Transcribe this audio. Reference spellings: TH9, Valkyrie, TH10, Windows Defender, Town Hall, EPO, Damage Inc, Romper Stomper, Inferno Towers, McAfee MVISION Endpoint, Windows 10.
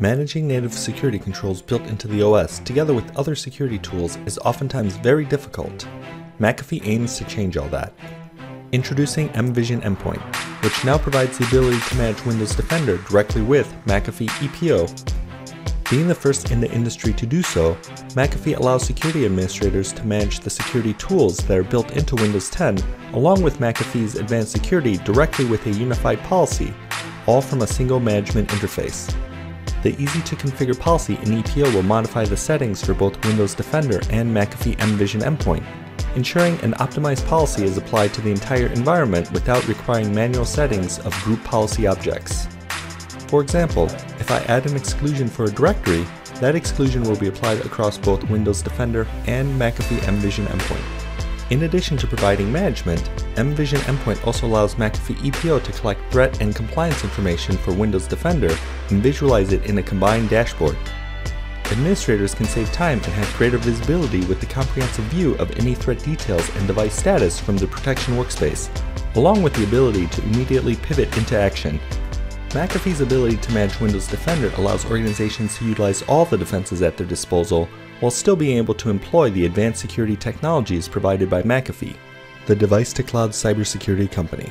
Managing native security controls built into the OS together with other security tools is oftentimes very difficult. McAfee aims to change all that. Introducing MVISION Endpoint, which now provides the ability to manage Windows Defender directly with McAfee EPO. Being the first in the industry to do so, McAfee allows security administrators to manage the security tools that are built into Windows 10 along with McAfee's advanced security directly with a unified policy, all from a single management interface. The easy-to-configure policy in EPO will modify the settings for both Windows Defender and McAfee MVISION Endpoint, ensuring an optimized policy is applied to the entire environment without requiring manual settings of group policy objects. For example, if I add an exclusion for a directory, that exclusion will be applied across both Windows Defender and McAfee MVISION Endpoint. In addition to providing management, MVISION Endpoint also allows McAfee EPO to collect threat and compliance information for Windows Defender and visualize it in a combined dashboard. Administrators can save time and have greater visibility with the comprehensive view of any threat details and device status from the protection workspace, along with the ability to immediately pivot into action. McAfee's ability to manage Windows Defender allows organizations to utilize all the defenses at their disposal while still being able to employ the advanced security technologies provided by McAfee, the device-to-cloud cybersecurity company.